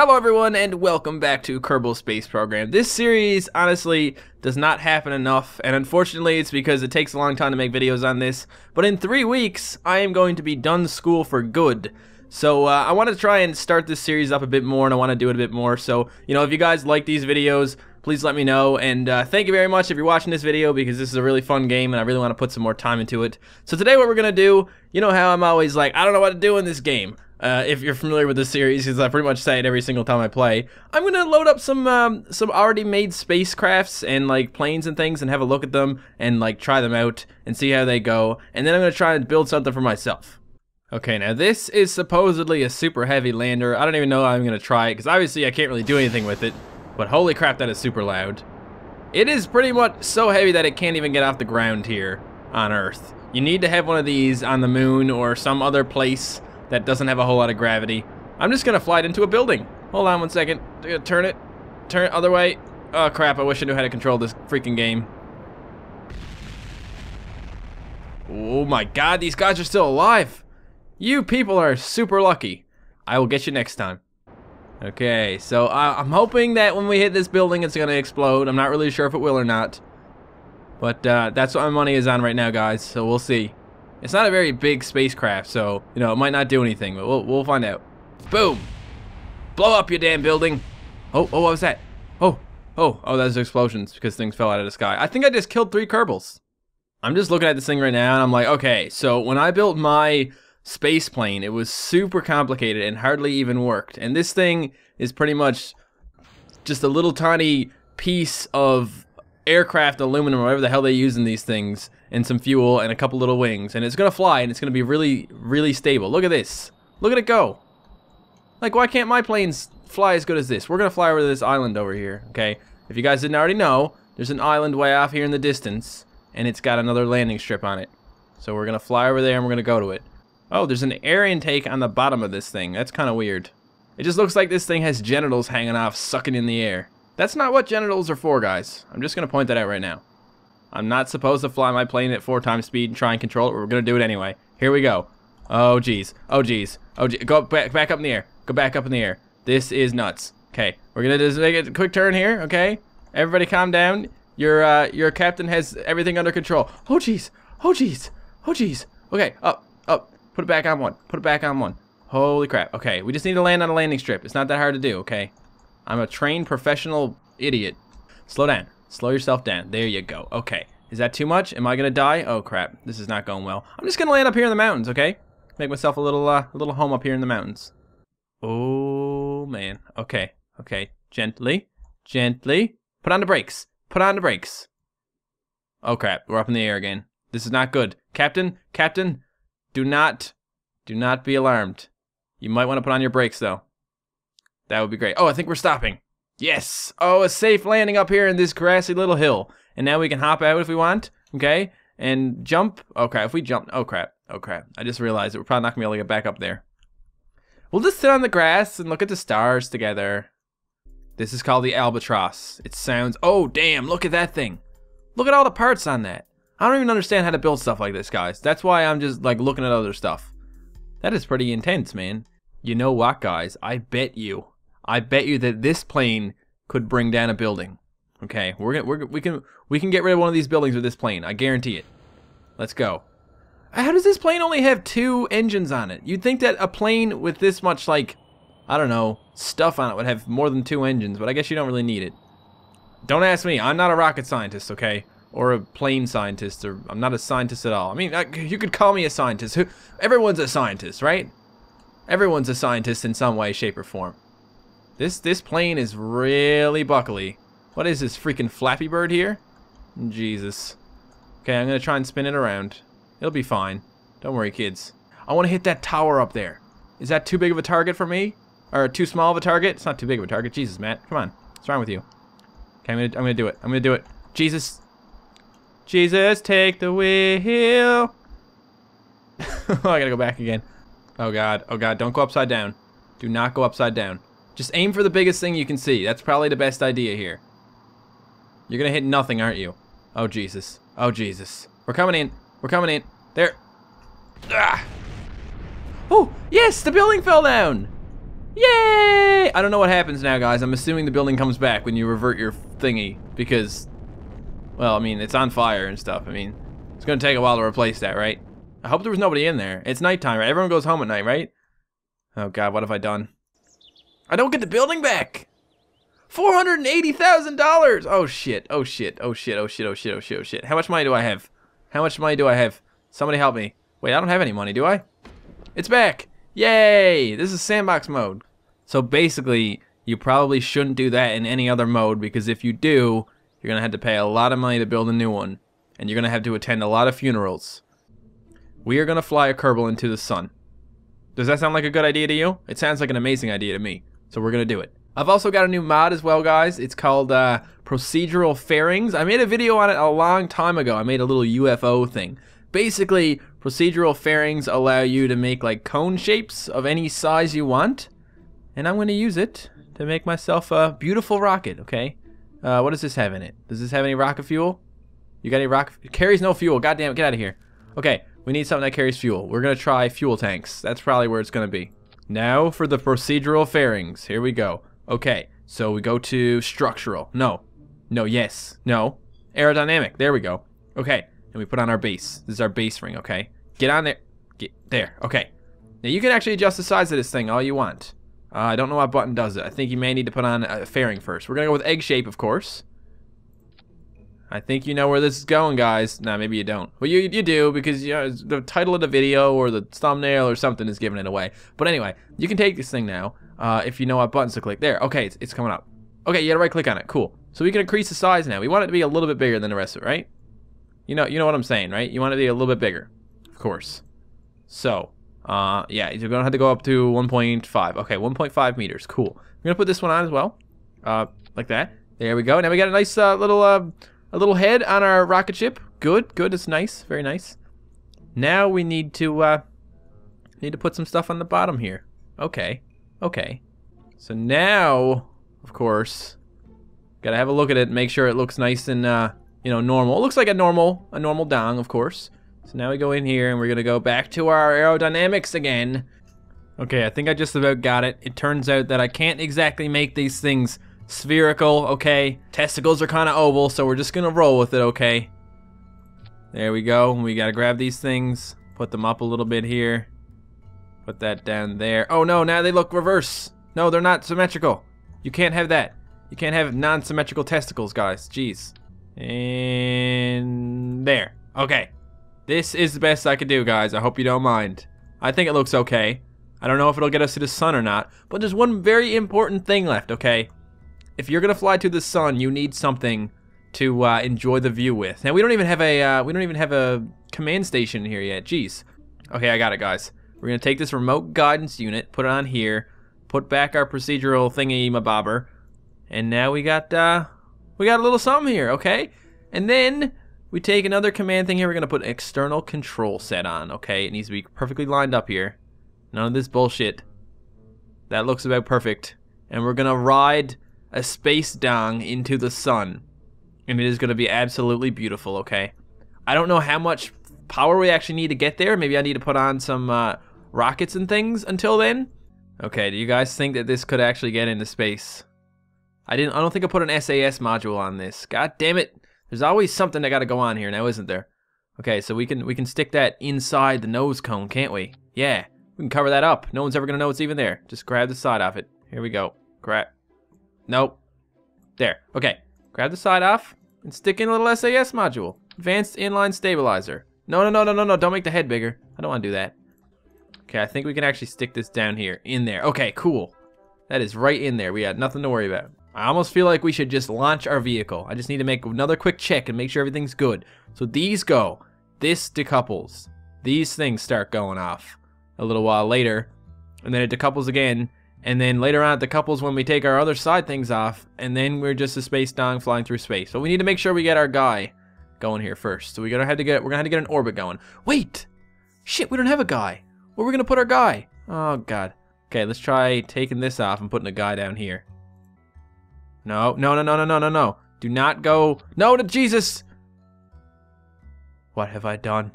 Hello everyone and welcome back to Kerbal Space Program. This series honestly does not happen enough, and unfortunately it's because it takes a long time to make videos on this, but in 3 weeks I am going to be done school for good. So I want to try and start this series up a bit more, and I want to do it a bit more. So, you know, if you guys like these videos, please let me know, and thank you very much if you're watching this video, because this is a really fun game and I really want to put some more time into it. So today what we're going to do, you know how I'm always like, I don't know what to do in this game. If you're familiar with this series, because I pretty much say it every single time I play, I'm gonna load up some already made spacecrafts and like planes and things, and have a look at them and like try them out and see how they go, and then I'm gonna try and build something for myself. Okay, now this is supposedly a super heavy lander. I don't even know how I'm gonna try it, because obviously I can't really do anything with it, but holy crap, that is super loud. It is pretty much so heavy that it can't even get off the ground here on Earth. You need to have one of these on the moon or some other place that doesn't have a whole lot of gravity. I'm just gonna fly it into a building. Hold on one second. Turn it other way. Oh crap, I wish I knew how to control this freaking game. Oh my god, these guys are still alive. You people are super lucky. I will get you next time. Okay, so I'm hoping that when we hit this building it's gonna explode. I'm not really sure if it will or not. But that's what my money is on right now, guys, so we'll see. It's not a very big spacecraft, so, you know, it might not do anything, but we'll find out. Boom! Blow up your damn building! Oh, what was that? Oh, that was explosions because things fell out of the sky. I think I just killed 3 Kerbals. I'm just looking at this thing right now, and I'm like, okay, so when I built my space plane, it was super complicated and hardly even worked. And this thing is pretty much just a little tiny piece of aircraft aluminum or whatever the hell they use in these things, and some fuel and a couple little wings, and it's gonna fly and it's gonna be really, really stable. Look at this. Look at it go. Like, why can't my planes fly as good as this? We're gonna fly over to this island over here, okay? If you guys didn't already know, there's an island way off here in the distance, and it's got another landing strip on it. So we're gonna fly over there and we're gonna go to it. Oh, there's an air intake on the bottom of this thing. That's kinda weird. It just looks like this thing has genitals hanging off, sucking in the air. That's not what genitals are for, guys. I'm just gonna point that out right now. I'm not supposed to fly my plane at 4x speed and try and control it, but we're gonna do it anyway. Here we go. Oh geez. Oh geez. Oh geez. Go back up in the air. Go back up in the air. This is nuts. Okay, we're gonna just make a quick turn here. Okay, everybody, calm down. Your captain has everything under control. Oh geez. Oh geez. Oh geez. Okay, up. Put it back on one. Put it back on one. Holy crap. Okay, we just need to land on a landing strip. It's not that hard to do. Okay. I'm a trained professional idiot. Slow down. Slow yourself down. There you go. Okay. Is that too much? Am I gonna die? Oh crap. This is not going well. I'm just gonna land up here in the mountains, okay? Make myself a little home up here in the mountains. Oh man. Okay. Okay. Gently. Gently. Put on the brakes. Put on the brakes. Oh crap. We're up in the air again. This is not good. Captain. Captain. Do not be alarmed. You might want to put on your brakes though. That would be great. Oh, I think we're stopping. Yes. Oh, a safe landing up here in this grassy little hill. And now we can hop out if we want. Okay. And jump. Oh, crap. If we jump. Oh, crap. Oh, crap. I just realized that we're probably not going to be able to get back up there. We'll just sit on the grass and look at the stars together. This is called the albatross. It sounds... Oh, damn. Look at that thing. Look at all the parts on that. I don't even understand how to build stuff like this, guys. That's why I'm just, like, looking at other stuff. That is pretty intense, man. You know what, guys? I bet you that this plane could bring down a building. Okay, we can get rid of one of these buildings with this plane. I guarantee it. Let's go. How does this plane only have 2 engines on it? You'd think that a plane with this much, like, I don't know, stuff on it would have more than 2 engines, but I guess you don't really need it. Don't ask me. I'm not a rocket scientist, okay? Or a plane scientist, or I'm not a scientist at all. I mean, you could call me a scientist. Everyone's a scientist, right? Everyone's a scientist in some way, shape, or form. This plane is really buckly. What is this, freaking Flappy Bird here? Jesus. Okay, I'm gonna try and spin it around. It'll be fine. Don't worry, kids. I wanna hit that tower up there. Is that too big of a target for me? Or too small of a target? It's not too big of a target. Jesus, Matt, come on. What's wrong with you? Okay, I'm gonna do it. I'm gonna do it. Jesus. Jesus, take the wheel. I gotta go back again. Oh God. Oh God, don't go upside down. Do not go upside down. Just aim for the biggest thing you can see. That's probably the best idea here. You're gonna hit nothing, aren't you? Oh Jesus. Oh Jesus. We're coming in. We're coming in. There. Ah. Oh yes, the building fell down. Yay! I don't know what happens now, guys. I'm assuming the building comes back when you revert your thingy because, well, I mean, it's on fire and stuff. I mean, it's gonna take a while to replace that, right? I hope there was nobody in there. It's nighttime, right? Everyone goes home at night, right? Oh God, what have I done? I don't get the building back! $480,000! Oh shit, oh shit, oh shit, oh shit, oh shit, oh shit, oh shit. How much money do I have? How much money do I have? Somebody help me. Wait, I don't have any money, do I? It's back! Yay! This is sandbox mode. So basically, you probably shouldn't do that in any other mode because if you do, you're gonna have to pay a lot of money to build a new one. And you're gonna have to attend a lot of funerals. We are gonna fly a Kerbal into the sun. Does that sound like a good idea to you? It sounds like an amazing idea to me. So we're gonna do it. I've also got a new mod as well, guys. It's called Procedural Fairings. I made a video on it a long time ago. I made a little UFO thing. Basically, procedural fairings allow you to make like cone shapes of any size you want. And I'm gonna use it to make myself a beautiful rocket, okay? What does this have in it? Does this have any rocket fuel? You got any rocket? It carries no fuel, goddamn it, get out of here. Okay, we need something that carries fuel. We're gonna try fuel tanks. That's probably where it's gonna be. Now for the procedural fairings, here we go. Okay, so we go to structural, no, aerodynamic, there we go. Okay, and we put on our base. This is our base ring, okay? Get on there, get there, okay. Now you can actually adjust the size of this thing all you want. I don't know what button does it. I think you may need to put on a fairing first. We're gonna go with egg shape, of course. I think you know where this is going, guys. Nah, maybe you don't. Well, you do because you know, the title of the video or the thumbnail or something is giving it away. But anyway, you can take this thing now if you know what buttons to click. There, okay, it's coming up. Okay, you gotta right click on it, cool. So we can increase the size now. We want it to be a little bit bigger than the rest of it, right? You know what I'm saying, right? You want it to be a little bit bigger, of course. So, yeah, you're gonna have to go up to 1.5. Okay, 1.5 meters, cool. I'm gonna put this one on as well, like that. There we go, now we got a nice little head on our rocket ship. Good, good, it's nice, very nice. Now we need to put some stuff on the bottom here. Okay, okay. So now, of course, gotta have a look at it and make sure it looks nice and you know, normal. It looks like a normal dong, of course. So now we go in here and we're gonna go back to our aerodynamics again. Okay, I think I just about got it. It turns out that I can't exactly make these things spherical, okay? Testicles are kind of oval, so we're just gonna roll with it, okay? There we go. We gotta grab these things, put them up a little bit here. Put that down there. Oh no, now they look reverse. No, they're not symmetrical. You can't have that. You can't have non-symmetrical testicles, guys. Jeez. And there. Okay. This is the best I could do, guys. I hope you don't mind. I think it looks okay. I don't know if it'll get us to the sun or not, but there's one very important thing left, okay? If you're gonna fly to the sun, you need something to enjoy the view with. Now we don't even have a command station here yet. Jeez. Okay, I got it, guys. We're gonna take this remote guidance unit, put it on here, put back our procedural thingy mabobber, and now we got a little something here, okay? And then we take another command thing here. We're gonna put an external control set on, okay? It needs to be perfectly lined up here. None of this bullshit. That looks about perfect. And we're gonna ride a space dong into the sun, and it is gonna be absolutely beautiful, okay? I don't know how much power we actually need to get there. Maybe I need to put on some rockets and things until then. Okay, do you guys think that this could actually get into space? I don't think I put an SAS module on this. God damn it. There's always something that gotta go on here now, isn't there? Okay, so we can stick that inside the nose cone, can't we? Yeah, we can cover that up. No one's ever gonna know it's even there. Just grab the side off it. Here we go. Grab. Nope. There. Okay. Grab the side off and stick in a little SAS module. Advanced inline stabilizer. No. Don't make the head bigger. I don't want to do that. Okay, I think we can actually stick this down here. In there. Okay, cool. That is right in there. We had nothing to worry about. I almost feel like we should just launch our vehicle. I just need to make another quick check and make sure everything's good. So these go. This decouples. These things start going off a little while later. And then it decouples again. And then later on at the couples when we take our other side things off, and then we're just a space dong flying through space. So we need to make sure we get our guy going here first. So we're gonna have to get an orbit going. Wait! Shit, we don't have a guy. Where are we gonna put our guy? Oh god. Okay, let's try taking this off and putting a guy down here. No. Do not go. No to Jesus! What have I done?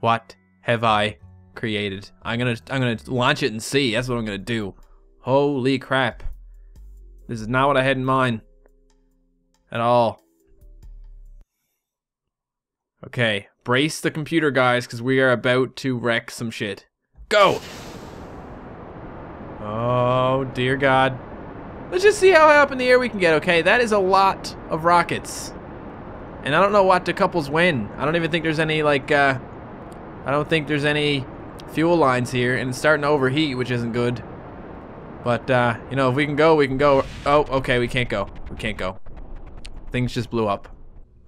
What have I created? I'm gonna launch it and see. That's what I'm gonna do. Holy crap. This is not what I had in mind. At all. Okay. Brace the computer, guys, because we are about to wreck some shit. Go! Oh, dear God. Let's just see how high up in the air we can get, okay? That is a lot of rockets. And I don't know what decouples when. I don't even think there's any, like, I don't think there's any fuel lines here. And it's starting to overheat, which isn't good. But, you know, if we can go, we can go. Oh, okay, we can't go. We can't go. Things just blew up.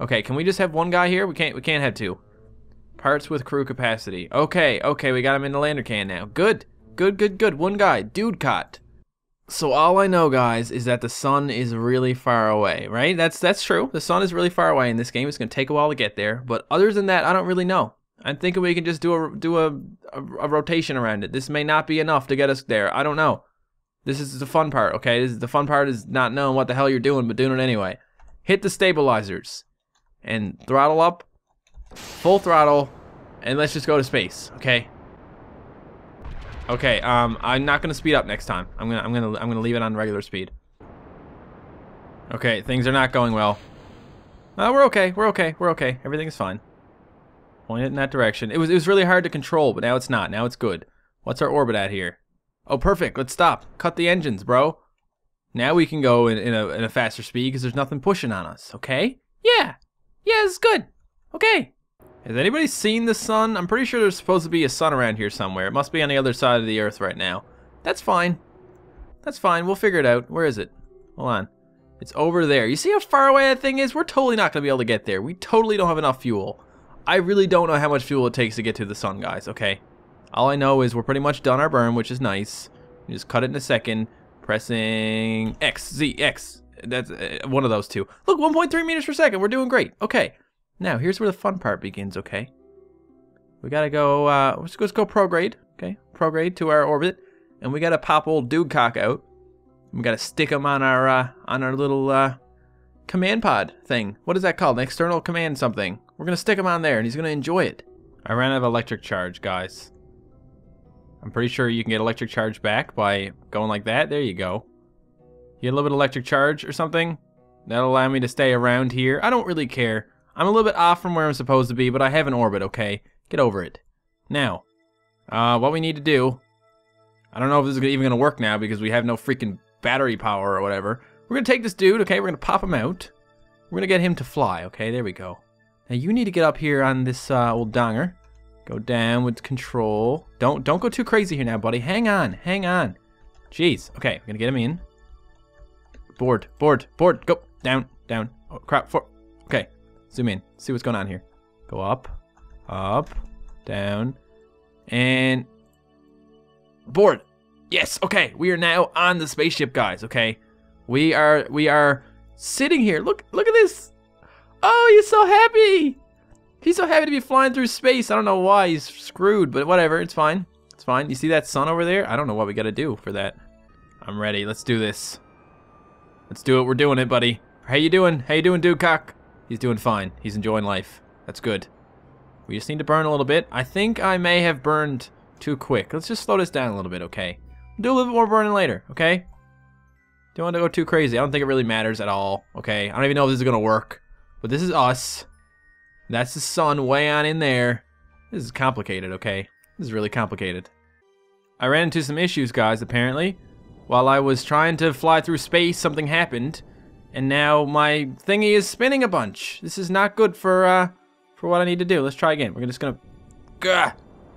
Okay, can we just have one guy here? We can't have two. Parts with crew capacity. Okay, okay, we got him in the lander can now. Good, good, good, good. One guy, dude caught. So all I know, guys, is that the sun is really far away, right? That's true. The sun is really far away in this game. It's gonna take a while to get there. But other than that, I don't really know. I'm thinking we can just do a rotation around it. This may not be enough to get us there. I don't know. This is the fun part, okay? This is the fun part, is not knowing what the hell you're doing, but doing it anyway. Hit the stabilizers and throttle up, full throttle, and let's just go to space, okay? Okay, I'm not gonna speed up next time. I'm gonna leave it on regular speed. Okay, things are not going well. We're okay. We're okay. We're okay. Everything's fine. Point it in that direction. It was really hard to control, but now it's not. Now it's good. What's our orbit at here? Oh, perfect. Let's stop. Cut the engines, bro. Now we can go in a faster speed because there's nothing pushing on us. Okay? Yeah. Yeah, this is good. Okay. Has anybody seen the sun? I'm pretty sure there's supposed to be a sun around here somewhere. It must be on the other side of the earth right now. That's fine. That's fine. We'll figure it out. Where is it? Hold on. It's over there. You see how far away that thing is? We're totally not going to be able to get there. We totally don't have enough fuel. I really don't know how much fuel it takes to get to the sun, guys. Okay. All I know is we're pretty much done our burn, which is nice. You just cut it in a second. Pressing X, Z, X. That's one of those two. Look, 1.3 meters per second. We're doing great. Okay. Now, here's where the fun part begins, okay? We gotta go, let's go prograde, okay? Prograde to our orbit, and we gotta pop old dude cock out. We gotta stick him on our little, command pod thing. What is that called? An external command something. We're gonna stick him on there, and he's gonna enjoy it. I ran out of electric charge, guys. I'm pretty sure you can get electric charge back by going like that. There you go. You get a little bit of electric charge or something? That'll allow me to stay around here. I don't really care. I'm a little bit off from where I'm supposed to be, but I have an orbit, okay? Get over it. Now, what we need to do... I don't know if this is even going to work now because we have no freaking battery power or whatever. We're going to take this dude, okay? We're going to pop him out. We're going to get him to fly, okay? There we go. Now, you need to get up here on this old donger. Go down with control. Don't go too crazy here now, buddy. Hang on. Hang on. Jeez. Okay, we're going to get him in. Board. Board. Board. Go. Down. Down. Oh, crap. Four. Okay. Zoom in. See what's going on here. Go up, up, down, and board. Yes. Okay. We are now on the spaceship, guys. Okay. We are sitting here. Look at this. Oh, he's so happy. He's so happy to be flying through space. I don't know why he's screwed, but whatever. It's fine. It's fine. You see that sun over there? I don't know what we got to do for that. I'm ready. Let's do this. Let's do it. We're doing it, buddy. How you doing? How you doing, dude cock? He's doing fine. He's enjoying life. That's good. We just need to burn a little bit. I think I may have burned too quick. Let's just slow this down a little bit, okay? We'll do a little bit more burning later, okay? Don't want to go too crazy. I don't think it really matters at all, okay? I don't even know if this is going to work. But this is us. That's the sun way on in there. This is complicated, okay? This is really complicated. I ran into some issues, guys, apparently. While I was trying to fly through space, something happened. And now my thingy is spinning a bunch. This is not good for what I need to do. Let's try again. We're just gonna... Gah!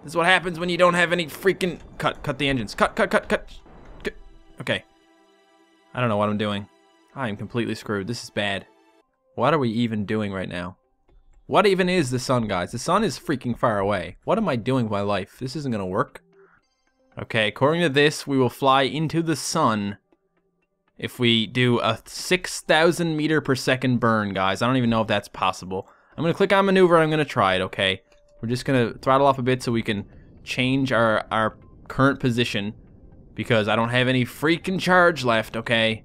This is what happens when you don't have any freaking... Cut the engines. Cut. Okay. I don't know what I'm doing. I am completely screwed. This is bad. What are we even doing right now? What even is the sun, guys? The sun is freaking far away. What am I doing with my life? This isn't gonna work. Okay, according to this, we will fly into the sun... if we do a 6,000 meter per second burn, guys. I don't even know if that's possible. I'm gonna click on maneuver and I'm gonna try it, okay? We're just gonna throttle off a bit so we can change our current position because I don't have any freaking charge left, okay?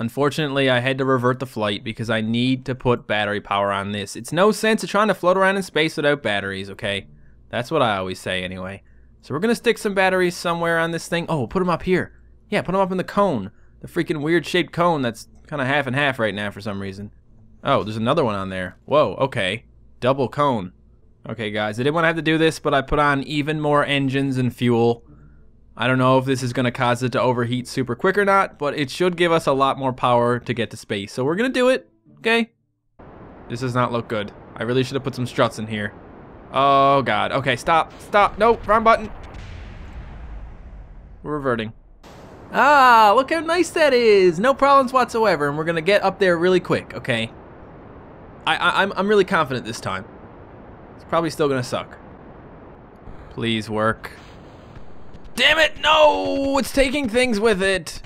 Unfortunately, I had to revert the flight because I need to put battery power on this. It's no sense of trying to float around in space without batteries, okay? That's what I always say anyway. So we're gonna stick some batteries somewhere on this thing. Oh, we'll put them up here. Yeah, put them up in the cone. The freaking weird shaped cone that's kind of half and half right now for some reason. Oh, there's another one on there. Whoa, okay. Double cone. Okay, guys, I didn't want to have to do this, but I put on even more engines and fuel. I don't know if this is going to cause it to overheat super quick or not, but it should give us a lot more power to get to space. So we're going to do it, okay? This does not look good. I really should have put some struts in here. Oh, God. Okay, stop. Stop. No, wrong button. We're reverting. Ah, look how nice that is. No problems whatsoever, and we're going to get up there really quick, okay? I'm really confident this time. It's probably still going to suck. Please work. Damn it! No! It's taking things with it!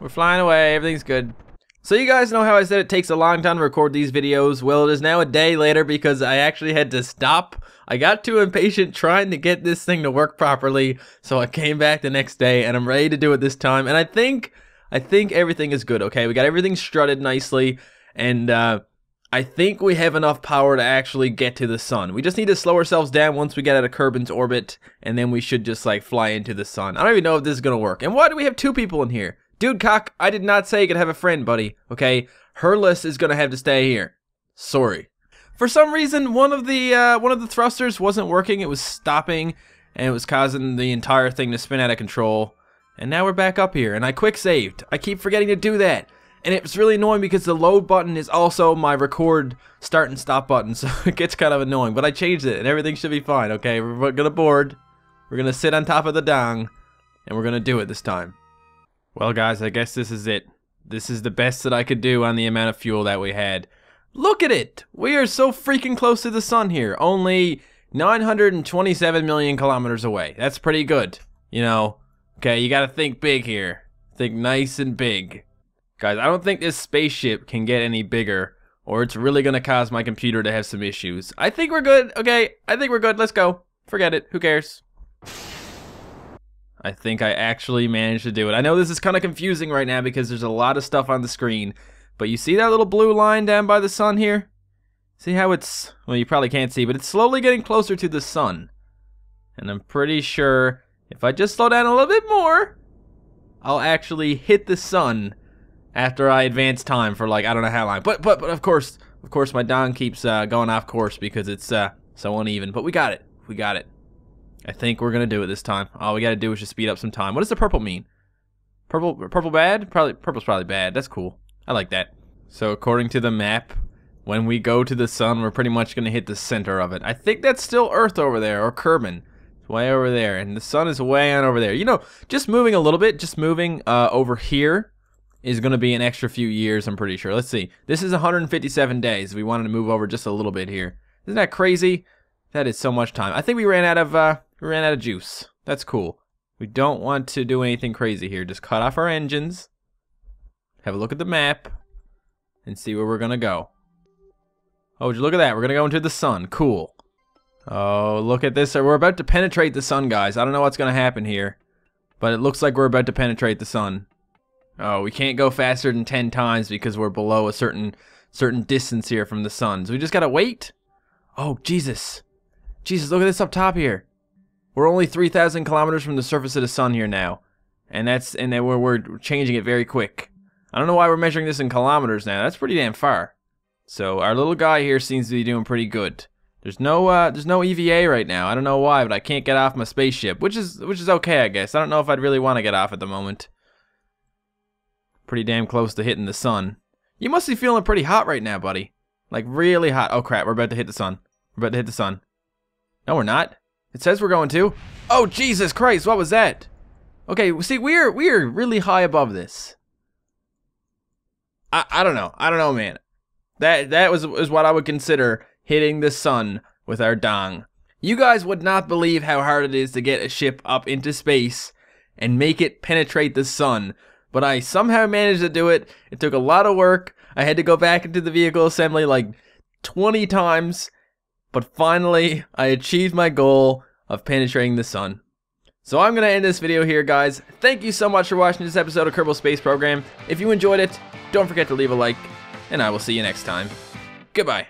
We're flying away. Everything's good. So you guys know how I said it takes a long time to record these videos. Well, it is now a day later because I actually had to stop. I got too impatient trying to get this thing to work properly. So I came back the next day and I'm ready to do it this time. And I think everything is good, okay? We got everything strutted nicely. And I think we have enough power to actually get to the sun. We just need to slow ourselves down once we get out of Kerbin's orbit, and then we should just like fly into the sun. I don't even know if this is gonna work. And why do we have two people in here? Dude, Cock, I did not say you could have a friend, buddy, okay? Herless is gonna have to stay here. Sorry. For some reason, one of the thrusters wasn't working. It was stopping, and it was causing the entire thing to spin out of control. And now we're back up here, and I quick saved. I keep forgetting to do that. And it's really annoying because the load button is also my record start and stop button, so it gets kind of annoying. But I changed it, and everything should be fine, okay? We're gonna board, we're gonna sit on top of the dong, and we're gonna do it this time. Well, guys, I guess this is it. This is the best that I could do on the amount of fuel that we had. Look at it! We are so freaking close to the sun here, only 927 million kilometers away. That's pretty good, you know? Okay, you gotta think big here. Think nice and big. Guys, I don't think this spaceship can get any bigger, or it's really gonna cause my computer to have some issues. I think we're good, okay? I think we're good, let's go. Forget it, who cares? I think I actually managed to do it. I know this is kinda confusing right now because there's a lot of stuff on the screen, but you see that little blue line down by the sun here? See how it's, well, you probably can't see, but it's slowly getting closer to the sun. And I'm pretty sure if I just slow down a little bit more, I'll actually hit the sun after I advance time for like I don't know how long, but of course my dong keeps going off course because it's so uneven. But we got it, we got it. I think we're gonna do it this time. All we gotta do is just speed up some time. What does the purple mean? Purple bad? Probably purple's probably bad. That's cool. I like that. So according to the map, when we go to the sun, we're pretty much gonna hit the center of it. I think that's still Earth over there or Kerbin. Way over there, and the sun is way on over there. You know, just moving a little bit, just moving over here is going to be an extra few years, I'm pretty sure. Let's see. This is 157 days. We wanted to move over just a little bit here. Isn't that crazy? That is so much time. I think we ran out of juice. That's cool. We don't want to do anything crazy here. Just cut off our engines. Have a look at the map and see where we're going to go. Oh, would you look at that? We're going to go into the sun. Cool. Oh, look at this. We're about to penetrate the sun, guys. I don't know what's going to happen here, but it looks like we're about to penetrate the sun. Oh, we can't go faster than 10 times because we're below a certain distance here from the sun. So we just gotta wait. Oh, Jesus. Jesus, look at this up top here. We're only 3,000 kilometers from the surface of the sun here now. And we're changing it very quick. I don't know why we're measuring this in kilometers now. That's pretty damn far. So our little guy here seems to be doing pretty good. There's no EVA right now. I don't know why, but I can't get off my spaceship, which is okay, I guess. I don't know if I'd really want to get off at the moment. Pretty damn close to hitting the sun. You must be feeling pretty hot right now, buddy. Like really hot. Oh crap, we're about to hit the sun. We're about to hit the sun. No, we're not. It says we're going to. Oh Jesus Christ, what was that? Okay, see, we're really high above this. I don't know. I don't know, man. That was what I would consider hitting the sun with our dong. You guys would not believe how hard it is to get a ship up into space and make it penetrate the sun. But I somehow managed to do it. It took a lot of work. I had to go back into the vehicle assembly like 20 times. But finally, I achieved my goal of penetrating the sun. So I'm going to end this video here, guys. Thank you so much for watching this episode of Kerbal Space Program. If you enjoyed it, don't forget to leave a like. And I will see you next time. Goodbye.